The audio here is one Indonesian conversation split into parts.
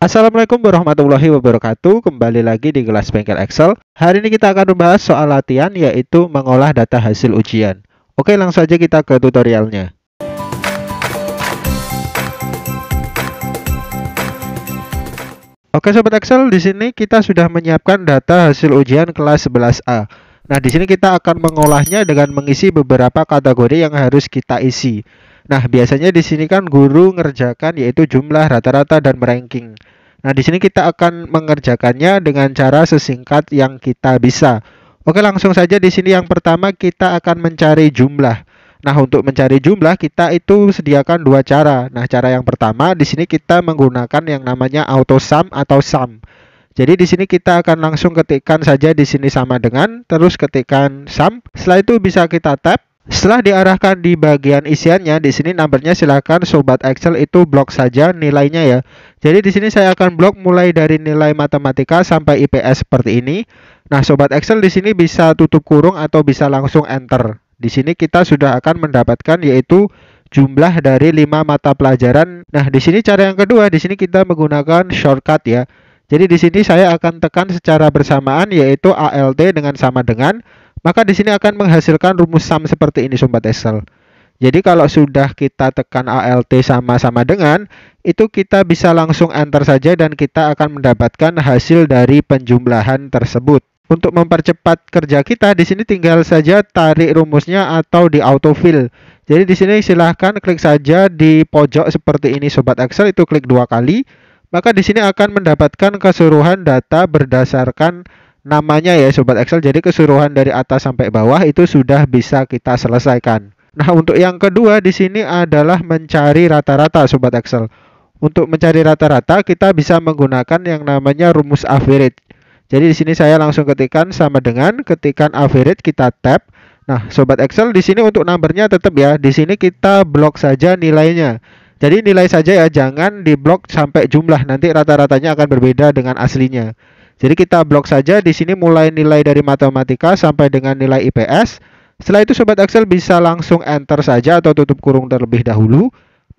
Assalamualaikum warahmatullahi wabarakatuh. Kembali lagi di kelas Bengkel Excel. Hari ini kita akan membahas soal latihan, yaitu mengolah data hasil ujian. Oke, langsung saja kita ke tutorialnya. Oke sobat Excel, di sini kita sudah menyiapkan data hasil ujian kelas 11A. Nah, di sini kita akan mengolahnya dengan mengisi beberapa kategori yang harus kita isi. Nah, biasanya di sini kan guru ngerjakan yaitu jumlah, rata-rata, dan ranking. Nah, di sini kita akan mengerjakannya dengan cara sesingkat yang kita bisa. Oke, langsung saja di sini yang pertama kita akan mencari jumlah. Nah, untuk mencari jumlah kita itu sediakan dua cara. Nah, cara yang pertama di sini kita menggunakan yang namanya autosum atau sum. Jadi di sini kita akan langsung ketikkan saja di sini sama dengan, terus ketikkan sum. Setelah itu bisa kita tap. Setelah diarahkan di bagian isiannya, di sini numbernya silahkan sobat Excel itu blok saja nilainya ya. Jadi di sini saya akan blok mulai dari nilai matematika sampai IPS seperti ini. Nah, sobat Excel di sini bisa tutup kurung atau bisa langsung enter. Di sini kita sudah akan mendapatkan yaitu jumlah dari 5 mata pelajaran. Nah, di sini cara yang kedua, di sini kita menggunakan shortcut ya. Jadi di sini saya akan tekan secara bersamaan yaitu ALT dengan sama dengan. Maka di sini akan menghasilkan rumus sum seperti ini sobat Excel. Jadi kalau sudah kita tekan ALT sama-sama dengan, itu kita bisa langsung enter saja dan kita akan mendapatkan hasil dari penjumlahan tersebut. Untuk mempercepat kerja kita, di sini tinggal saja tarik rumusnya atau di autofill. Jadi di sini silahkan klik saja di pojok seperti ini sobat Excel, itu klik 2 kali. Maka di sini akan mendapatkan keseluruhan data berdasarkan namanya ya sobat Excel. Jadi keseluruhan dari atas sampai bawah itu sudah bisa kita selesaikan. Nah, untuk yang kedua di sini adalah mencari rata-rata sobat Excel. Untuk mencari rata-rata kita bisa menggunakan yang namanya rumus average. Jadi di sini saya langsung ketikkan sama dengan, ketikan average, kita tab. Nah, sobat Excel di sini untuk numbernya tetap ya, di sini kita blok saja nilainya. Jadi nilai saja ya, jangan diblok sampai jumlah, nanti rata-ratanya akan berbeda dengan aslinya. Jadi kita blok saja di sini mulai nilai dari matematika sampai dengan nilai IPS. Setelah itu sobat Excel bisa langsung enter saja atau tutup kurung terlebih dahulu.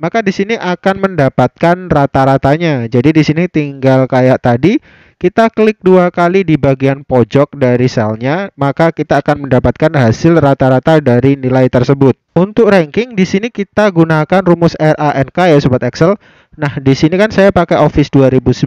Maka di sini akan mendapatkan rata-ratanya. Jadi di sini tinggal kayak tadi, kita klik 2 kali di bagian pojok dari selnya, maka kita akan mendapatkan hasil rata-rata dari nilai tersebut. Untuk ranking di sini kita gunakan rumus RANK ya sobat Excel. Nah, di sini kan saya pakai Office 2019.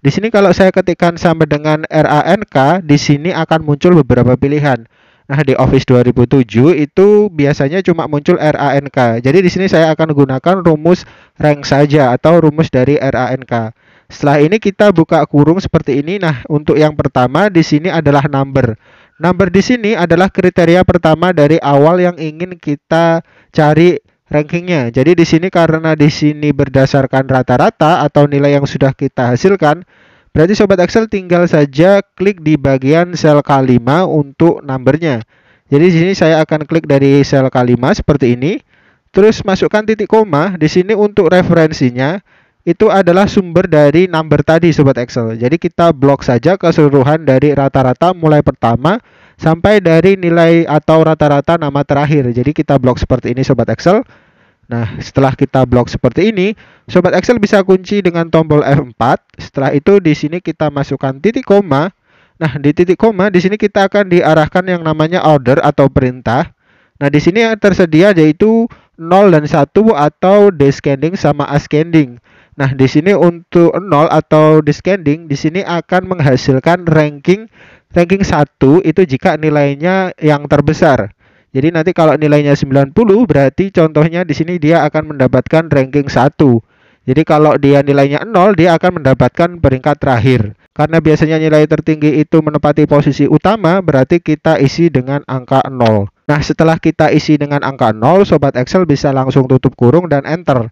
Di sini kalau saya ketikkan sama dengan RANK, di sini akan muncul beberapa pilihan. Nah, di Office 2007 itu biasanya cuma muncul RANK. Jadi di sini saya akan gunakan rumus rank saja atau rumus dari RANK. Setelah ini kita buka kurung seperti ini. Nah, untuk yang pertama di sini adalah number. Number di sini adalah kriteria pertama dari awal yang ingin kita cari rankingnya. Jadi di sini karena di sini berdasarkan rata-rata atau nilai yang sudah kita hasilkan, berarti sobat Excel tinggal saja klik di bagian sel K5 untuk numbernya. Jadi di sini saya akan klik dari sel K5 seperti ini. Terus masukkan titik koma. Di sini untuk referensinya itu adalah sumber dari number tadi sobat Excel. Jadi kita blok saja keseluruhan dari rata-rata mulai pertama sampai dari nilai atau rata-rata nama terakhir. Jadi kita blok seperti ini sobat Excel. Nah, setelah kita blok seperti ini, sobat Excel bisa kunci dengan tombol F4. Setelah itu di sini kita masukkan titik koma. Nah, di titik koma di sini kita akan diarahkan yang namanya order atau perintah. Nah, di sini yang tersedia yaitu 0 dan 1 atau descending sama ascending. Nah, di sini untuk 0 atau descending di sini akan menghasilkan ranking 1 itu jika nilainya yang terbesar. Jadi nanti kalau nilainya 90 berarti contohnya di sini dia akan mendapatkan ranking 1. Jadi kalau dia nilainya 0 dia akan mendapatkan peringkat terakhir. Karena biasanya nilai tertinggi itu menempati posisi utama, berarti kita isi dengan angka 0. Nah, setelah kita isi dengan angka 0, sobat Excel bisa langsung tutup kurung dan enter.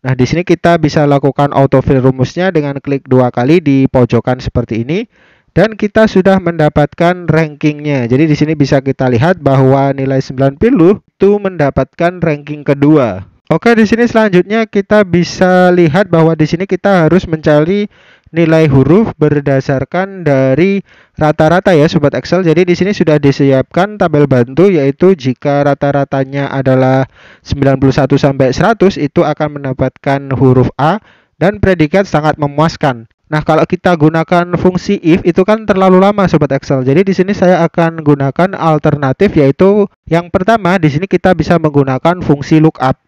Nah, di sini kita bisa lakukan autofill rumusnya dengan klik 2 kali di pojokan seperti ini. Dan kita sudah mendapatkan rankingnya. Jadi di sini bisa kita lihat bahwa nilai 90 itu mendapatkan ranking kedua. Oke, di sini selanjutnya kita bisa lihat bahwa di sini kita harus mencari nilai huruf berdasarkan dari rata-rata ya sobat Excel. Jadi di sini sudah disiapkan tabel bantu yaitu jika rata-ratanya adalah 91 sampai 100 itu akan mendapatkan huruf A. dan predikat sangat memuaskan. Nah, kalau kita gunakan fungsi if itu kan terlalu lama sobat Excel. Jadi di sini saya akan gunakan alternatif, yaitu yang pertama di sini kita bisa menggunakan fungsi lookup.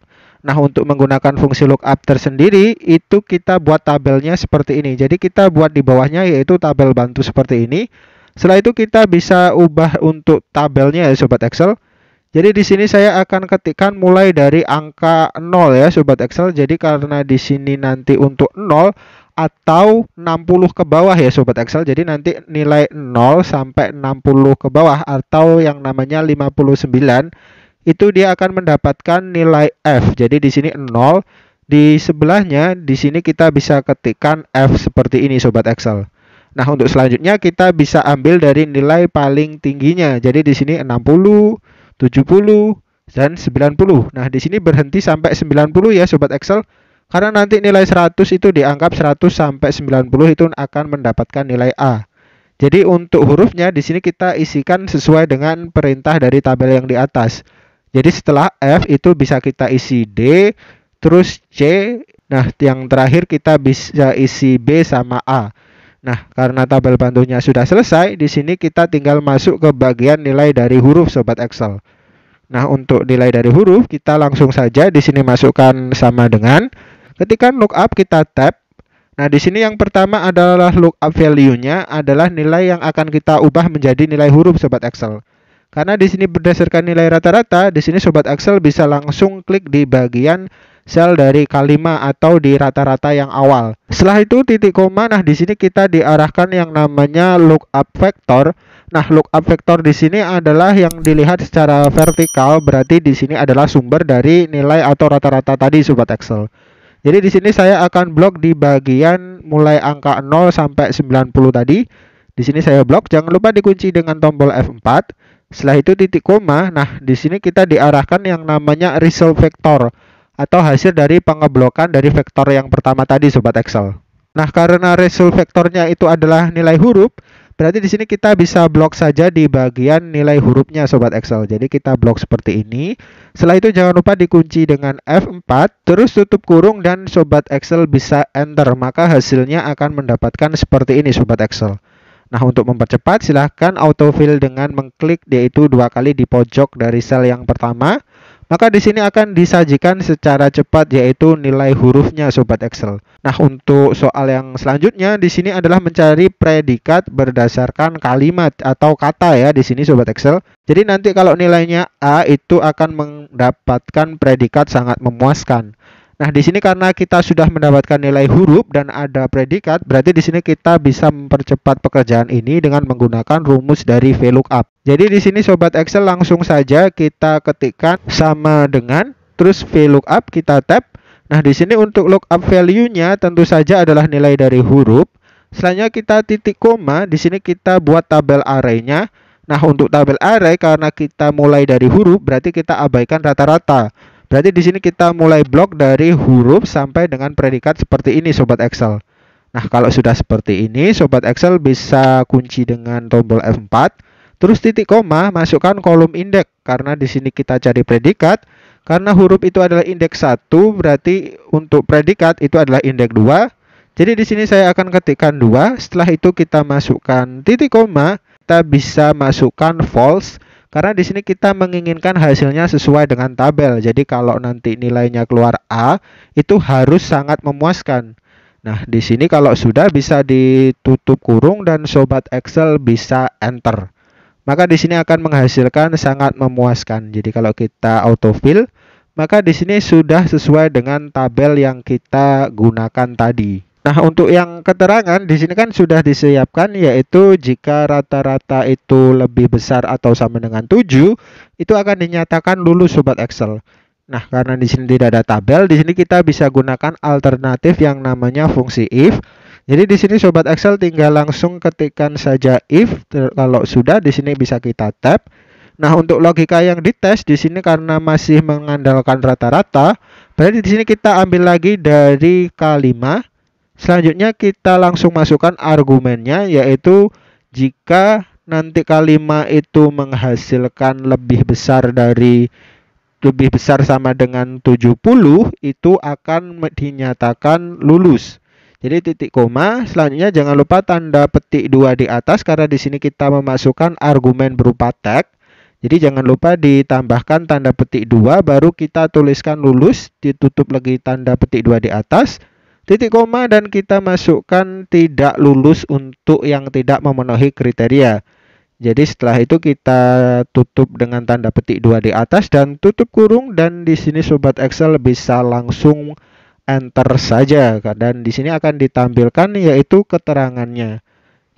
Nah, untuk menggunakan fungsi lookup tersendiri itu kita buat tabelnya seperti ini. Jadi kita buat di bawahnya yaitu tabel bantu seperti ini. Setelah itu kita bisa ubah untuk tabelnya ya sobat Excel. Jadi di sini saya akan ketikkan mulai dari angka 0 ya sobat Excel. Jadi karena di sini nanti untuk 0 atau 60 ke bawah ya sobat Excel. Jadi nanti nilai 0 sampai 60 ke bawah atau yang namanya 59 itu dia akan mendapatkan nilai F. Jadi di sini 0, di sebelahnya di sini kita bisa ketikkan F seperti ini sobat Excel. Nah, untuk selanjutnya kita bisa ambil dari nilai paling tingginya. Jadi di sini 60 70 dan 90. Nah, di sini berhenti sampai 90 ya sobat Excel, karena nanti nilai 100 itu dianggap 100 sampai 90 itu akan mendapatkan nilai A. Jadi untuk hurufnya di sini kita isikan sesuai dengan perintah dari tabel yang di atas. Jadi setelah F itu bisa kita isi D, terus C. Nah, yang terakhir kita bisa isi B sama A. Nah, karena tabel bantunya sudah selesai, di sini kita tinggal masuk ke bagian nilai dari huruf sobat Excel. Nah, untuk nilai dari huruf kita langsung saja di sini masukkan sama dengan ketika lookup kita tab. Nah, di sini yang pertama adalah lookup value-nya adalah nilai yang akan kita ubah menjadi nilai huruf sobat Excel. Karena di sini berdasarkan nilai rata-rata, di sini sobat Excel bisa langsung klik di bagian sel dari kalimat atau di rata-rata yang awal. Setelah itu titik koma. Nah, di sini kita diarahkan yang namanya lookup vektor. Nah, lookup vektor di sini adalah yang dilihat secara vertikal, berarti di sini adalah sumber dari nilai atau rata-rata tadi sobat Excel. Jadi di sini saya akan blok di bagian mulai angka 0 sampai 90 tadi. Di sini saya blok, jangan lupa dikunci dengan tombol F4. Setelah itu titik koma. Nah, di sini kita diarahkan yang namanya result vektor, atau hasil dari pengeblokan dari vektor yang pertama tadi sobat Excel. Nah, karena result vektornya itu adalah nilai huruf, berarti di sini kita bisa blok saja di bagian nilai hurufnya sobat Excel. Jadi kita blok seperti ini. Setelah itu jangan lupa dikunci dengan F4, terus tutup kurung dan sobat Excel bisa enter. Maka hasilnya akan mendapatkan seperti ini sobat Excel. Nah, untuk mempercepat silahkan autofill dengan mengklik yaitu 2 kali di pojok dari sel yang pertama. Maka di sini akan disajikan secara cepat yaitu nilai hurufnya sobat Excel. Nah, untuk soal yang selanjutnya di sini adalah mencari predikat berdasarkan kalimat atau kata ya di sini sobat Excel. Jadi nanti kalau nilainya A itu akan mendapatkan predikat sangat memuaskan. Nah, di sini karena kita sudah mendapatkan nilai huruf dan ada predikat, berarti di sini kita bisa mempercepat pekerjaan ini dengan menggunakan rumus dari VLOOKUP. Jadi di sini sobat Excel langsung saja kita ketikkan sama dengan, terus VLOOKUP kita tab. Nah, di sini untuk lookup value-nya tentu saja adalah nilai dari huruf. Selanjutnya kita titik koma, di sini kita buat tabel array-nya. Nah, untuk tabel array karena kita mulai dari huruf, berarti kita abaikan rata-rata. Berarti di sini kita mulai blok dari huruf sampai dengan predikat seperti ini sobat Excel. Nah, kalau sudah seperti ini sobat Excel bisa kunci dengan tombol F4, terus titik koma, masukkan kolom indeks karena di sini kita cari predikat. Karena huruf itu adalah indeks 1, berarti untuk predikat itu adalah indeks 2. Jadi di sini saya akan ketikkan 2. Setelah itu kita masukkan titik koma, kita bisa masukkan false. Karena di sini kita menginginkan hasilnya sesuai dengan tabel. Jadi kalau nanti nilainya keluar A, itu harus sangat memuaskan. Nah, di sini kalau sudah bisa ditutup kurung dan sobat Excel bisa enter. Maka di sini akan menghasilkan sangat memuaskan. Jadi kalau kita autofill, maka di sini sudah sesuai dengan tabel yang kita gunakan tadi. Nah, untuk yang keterangan di sini kan sudah disiapkan, yaitu jika rata-rata itu lebih besar atau sama dengan 7, itu akan dinyatakan lulus sobat Excel. Nah, karena di sini tidak ada tabel, di sini kita bisa gunakan alternatif yang namanya fungsi if. Jadi di sini sobat Excel tinggal langsung ketikkan saja if. Kalau sudah di sini bisa kita tab. Nah, untuk logika yang dites di sini karena masih mengandalkan rata-rata, berarti di sini kita ambil lagi dari kalimat. Selanjutnya kita langsung masukkan argumennya, yaitu jika nanti kalimat itu menghasilkan lebih besar dari 7 lebih besar sama dengan 70 itu akan dinyatakan lulus. Jadi titik koma, selanjutnya jangan lupa tanda petik 2 di atas karena di sini kita memasukkan argumen berupa tag. Jadi jangan lupa ditambahkan tanda petik 2 baru kita tuliskan lulus, ditutup lagi tanda petik 2 di atas, titik koma, dan kita masukkan tidak lulus untuk yang tidak memenuhi kriteria. Jadi setelah itu kita tutup dengan tanda petik 2 di atas dan tutup kurung, dan di sini sobat Excel bisa langsung enter saja dan di sini akan ditampilkan yaitu keterangannya.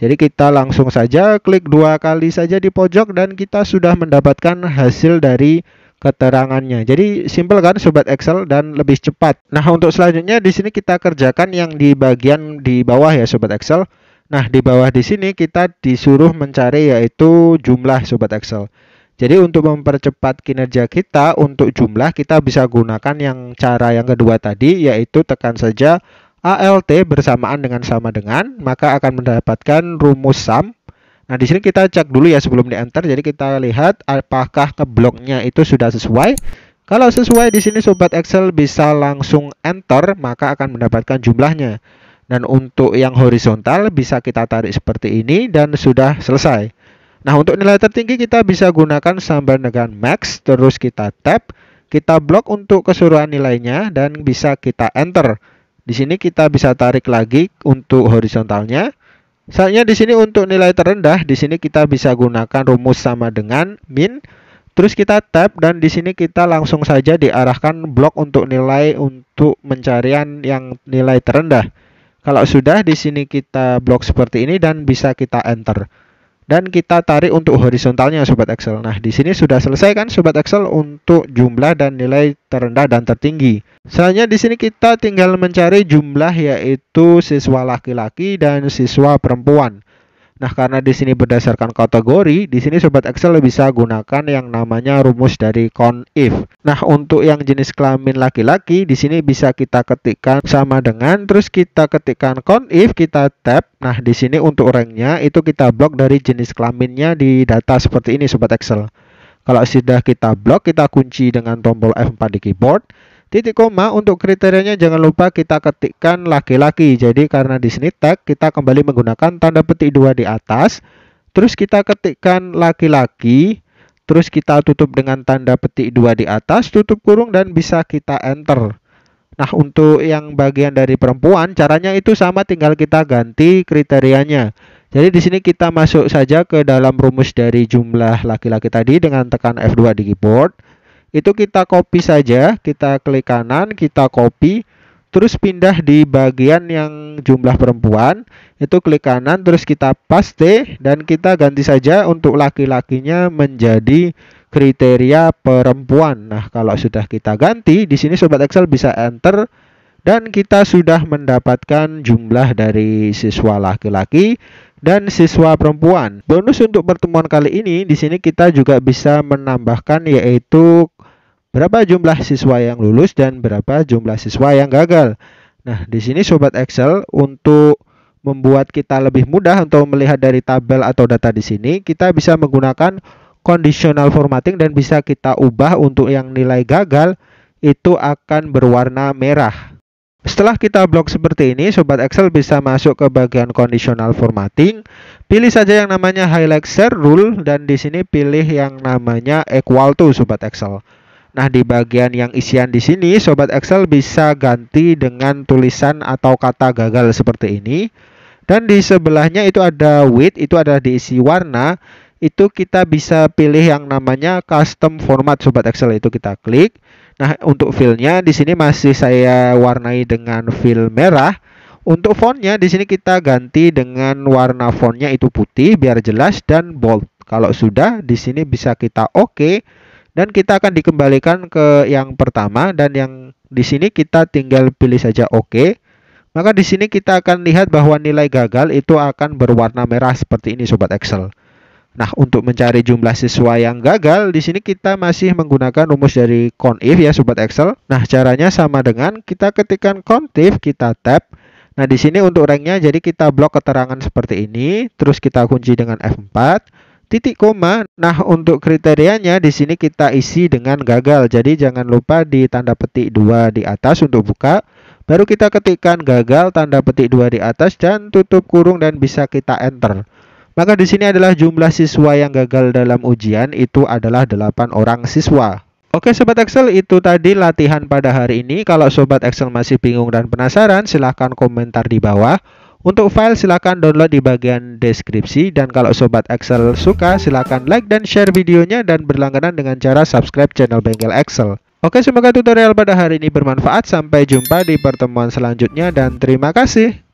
Jadi kita langsung saja klik 2 kali saja di pojok dan kita sudah mendapatkan hasil dari keterangannya. Jadi simpel kan sobat Excel dan lebih cepat. Nah, untuk selanjutnya di sini kita kerjakan yang di bagian di bawah ya sobat Excel. Nah, di bawah di sini kita disuruh mencari yaitu jumlah sobat Excel. Jadi untuk mempercepat kinerja kita untuk jumlah kita bisa gunakan yang cara yang kedua tadi, yaitu tekan saja ALT bersamaan dengan sama dengan, maka akan mendapatkan rumus sum. Nah, di sini kita cek dulu ya sebelum di enter. Jadi kita lihat apakah ke bloknya itu sudah sesuai. Kalau sesuai di sini sobat Excel bisa langsung enter, maka akan mendapatkan jumlahnya. Dan untuk yang horizontal bisa kita tarik seperti ini dan sudah selesai. Nah, untuk nilai tertinggi kita bisa gunakan sambaran dengan max, terus kita tab, kita blok untuk keseluruhan nilainya dan bisa kita enter. Di sini kita bisa tarik lagi untuk horizontalnya. Selanjutnya di sini untuk nilai terendah, di sini kita bisa gunakan rumus sama dengan min, terus kita tab dan di sini kita langsung saja diarahkan blok untuk nilai untuk pencarian yang nilai terendah. Kalau sudah di sini kita blok seperti ini dan bisa kita enter. Dan kita tarik untuk horizontalnya sobat Excel. Nah, di sini sudah selesai kan sobat Excel untuk jumlah dan nilai terendah dan tertinggi. Selanjutnya di sini kita tinggal mencari jumlah yaitu siswa laki-laki dan siswa perempuan. Nah, karena di sini berdasarkan kategori, di sini sobat Excel bisa gunakan yang namanya rumus dari countif. Nah, untuk yang jenis kelamin laki-laki, di sini bisa kita ketikkan sama dengan, terus kita ketikkan countif, kita tab. Nah, di sini untuk ranknya itu kita blok dari jenis kelaminnya di data seperti ini sobat Excel. Kalau sudah kita blok, kita kunci dengan tombol F4 di keyboard. Titik koma, untuk kriterianya jangan lupa kita ketikkan laki-laki. Jadi karena di sini tag, kita kembali menggunakan tanda petik 2 di atas. Terus kita ketikkan laki-laki. Terus kita tutup dengan tanda petik 2 di atas, tutup kurung dan bisa kita enter. Nah, untuk yang bagian dari perempuan, caranya itu sama, tinggal kita ganti kriterianya. Jadi di sini kita masuk saja ke dalam rumus dari jumlah laki-laki tadi dengan tekan F2 di keyboard. Itu kita copy saja, kita klik kanan, kita copy, terus pindah di bagian yang jumlah perempuan, itu klik kanan, terus kita paste, dan kita ganti saja untuk laki-lakinya menjadi kriteria perempuan. Nah, kalau sudah kita ganti, di sini sobat Excel bisa enter, dan kita sudah mendapatkan jumlah dari siswa laki-laki dan siswa perempuan. Bonus untuk pertemuan kali ini, di sini kita juga bisa menambahkan yaitu berapa jumlah siswa yang lulus dan berapa jumlah siswa yang gagal. Nah, di sini sobat Excel untuk membuat kita lebih mudah untuk melihat dari tabel atau data di sini, kita bisa menggunakan conditional formatting dan bisa kita ubah untuk yang nilai gagal itu akan berwarna merah. Setelah kita blok seperti ini, sobat Excel bisa masuk ke bagian conditional formatting. Pilih saja yang namanya highlight cell rule dan di sini pilih yang namanya equal to sobat Excel. Nah, di bagian yang isian di sini, sobat Excel bisa ganti dengan tulisan atau kata gagal seperti ini. Dan di sebelahnya itu ada width, itu ada diisi warna. Itu kita bisa pilih yang namanya custom format sobat Excel, itu kita klik. Nah, untuk fillnya di sini masih saya warnai dengan fill merah. Untuk fontnya di sini kita ganti dengan warna fontnya itu putih biar jelas dan bold. Kalau sudah di sini bisa kita oke. Dan kita akan dikembalikan ke yang pertama dan yang di sini kita tinggal pilih saja oke. Maka di sini kita akan lihat bahwa nilai gagal itu akan berwarna merah seperti ini sobat Excel. Nah, untuk mencari jumlah siswa yang gagal, di sini kita masih menggunakan rumus dari countif ya sobat Excel. Nah, caranya sama dengan kita ketikkan countif, kita tab. Nah, di sini untuk ranknya jadi kita blok keterangan seperti ini, terus kita kunci dengan F4. titik koma. Nah, untuk kriterianya di sini kita isi dengan gagal. Jadi jangan lupa di tanda petik 2 di atas untuk buka. Baru kita ketikkan gagal, tanda petik 2 di atas dan tutup kurung dan bisa kita enter. Maka di sini adalah jumlah siswa yang gagal dalam ujian itu adalah 8 orang siswa. Oke Sobat Excel, itu tadi latihan pada hari ini. Kalau Sobat Excel masih bingung dan penasaran, silahkan komentar di bawah. Untuk file silahkan download di bagian deskripsi. Dan kalau Sobat Excel suka, silahkan like dan share videonya dan berlangganan dengan cara subscribe channel Bengkel Excel. Oke, semoga tutorial pada hari ini bermanfaat. Sampai jumpa di pertemuan selanjutnya dan terima kasih.